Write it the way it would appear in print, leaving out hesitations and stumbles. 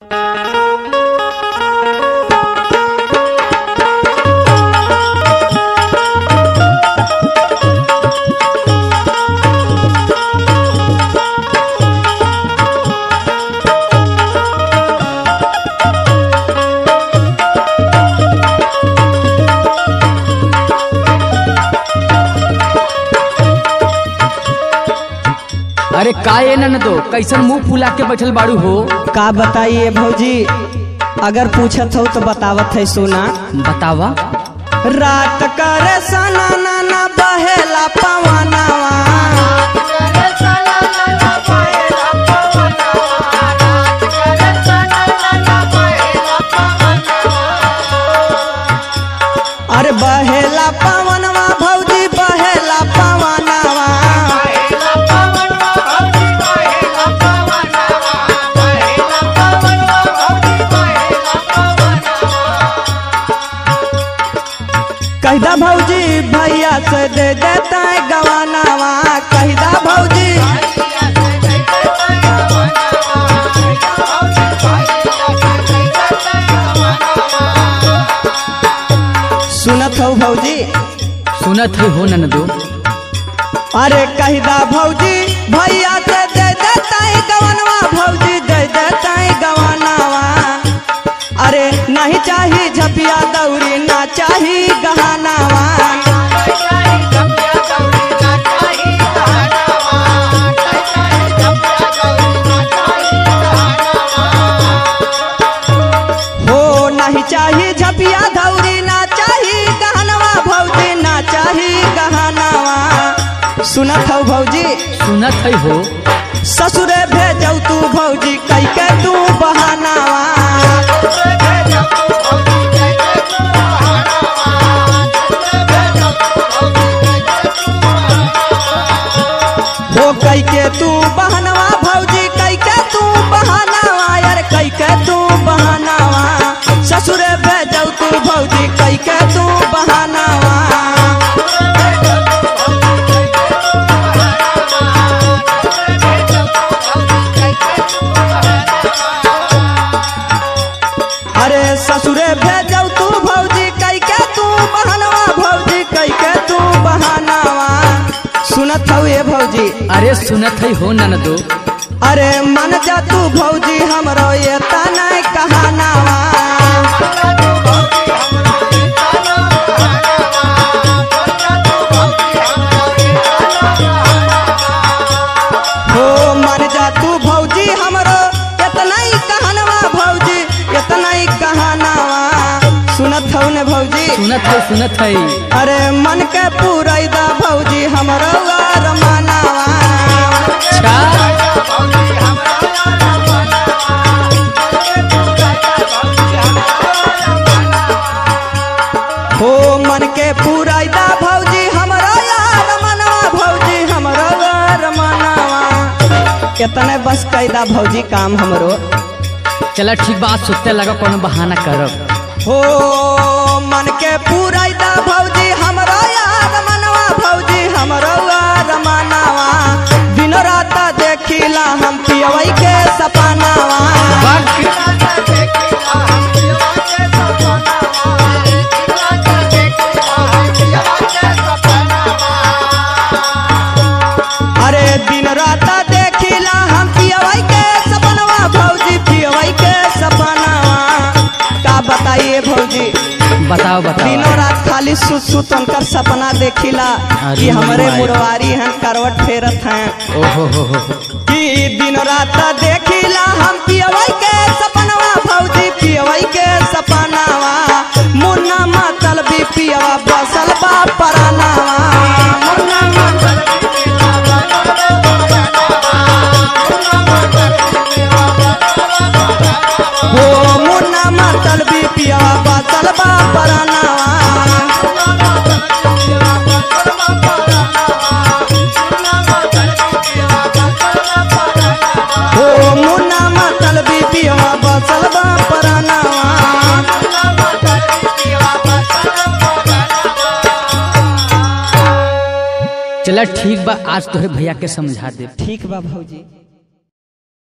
अरे काहे न तो कैसन मुंह फुला के बैठल बाड़ू हो। का बताइए भौजी, अगर पूछत हो तो बतावत है। सोना बतावा। रात करे सना नाना बहेला पवनवा, अरे बहेला पवनवा भौजी बहेला पवनवा, कहदा भौजी भैया से दे देता है गवानावा। कहदा भौजी सुनत हो, भौजी सुनत हो ननदो। अरे कहदा भौजी भैया से दे देता है गवानावा, भौजी दे देता है गवानावा। अरे नहीं चाहिए झपिया दौरी, ना चाहिए गहनावा, हो नहीं चाहिए झपिया दौरी, ना चाहिए गहनावा, भौजी ना चाहिए गहनावा। सुनत हो भौजी सुनत है हो। ससुरे भेजौ तू भौजी कई के तू बहानावा, हो कई के तू बहनवा, भौजी कई के तू बहनवा, यार कई के तू बहनवा। ससुरे भेजौ तू भौजी कई के तू बहनवा, अरे ससुरे भेजौ तू भौजी कई के तू बहनवा, भौजी कई के तू बहनवा। सुनत हो ये भौजी। अरे सुनत है हो ननदो। अरे मन जा तू भौजी हमरो ये ताना कहानावा, हो मन जा तू भौजी हमरो इतना ही कहानवा, भौजी इतना ही कहानावा। सुनत हो ने भौजी सुनत है सुनत है। अरे मन के पूराई दा भौजी हमरो अरमानावा। हो मन के पूराई दा भौजी हमरो अरमानावा, भौजी हमरो अरमानावा। कितने बस कैदा भौजी काम हमरो। चला ठीक बात, सुते लगा कोनो बहाना करब। हो मन के पूराई दा भौजी हमरो याद मनवा, भौजी हमरो याद मनवा। दिन रात देखिला हम पियवई के सपनावा, अरे दिन रात देखिला हम पियवई के सपनावा, भौजी पियवई के सपनावा। बताइए भौजी बताओ बताओ। दिनों रात खाली सुत सुत उनका सपना देखिला कि हमारे मुरवारी हैं करवट फेरत हैं। ओहो हो कि दिनों रात देखिला हम पियवई के सपनावा, भौजी पियवई के सपनावा। मुन्ना मतलबी पियवा बसल बा परानावा, मुन्ना मतलबी पियवा बसल बा परानावा। मतलबी पियवा बसल बा परानावा। हो मुन्ना मतलबी पियवा बसल बा परानावा। चला ठीक बा, आज तोहरे भैया के समझा दे। ठीक बा भौजी।